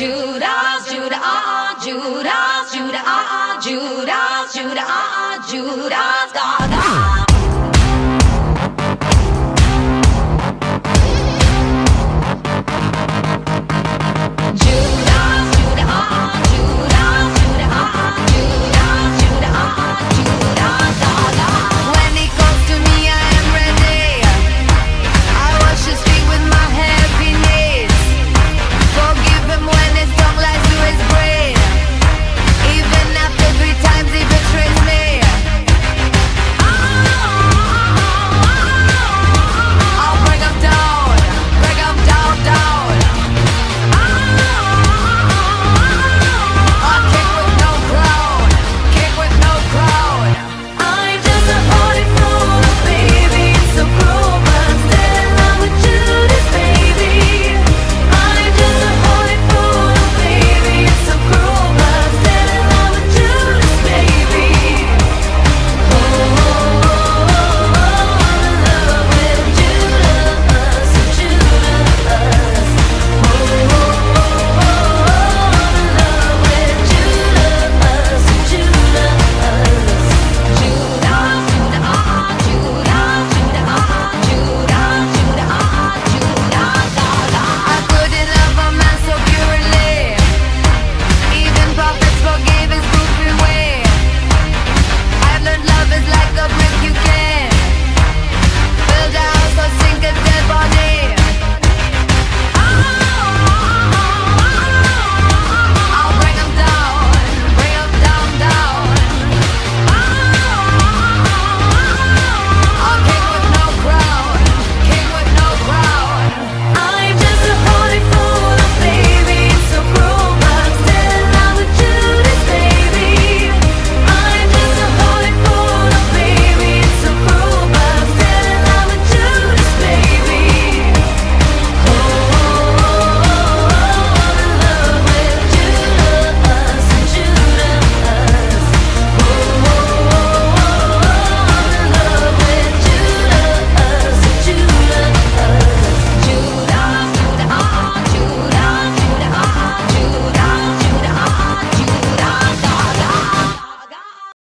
Judah, Judah, Judah, Judah, Judah, Judah, Judah, Judah, Judah,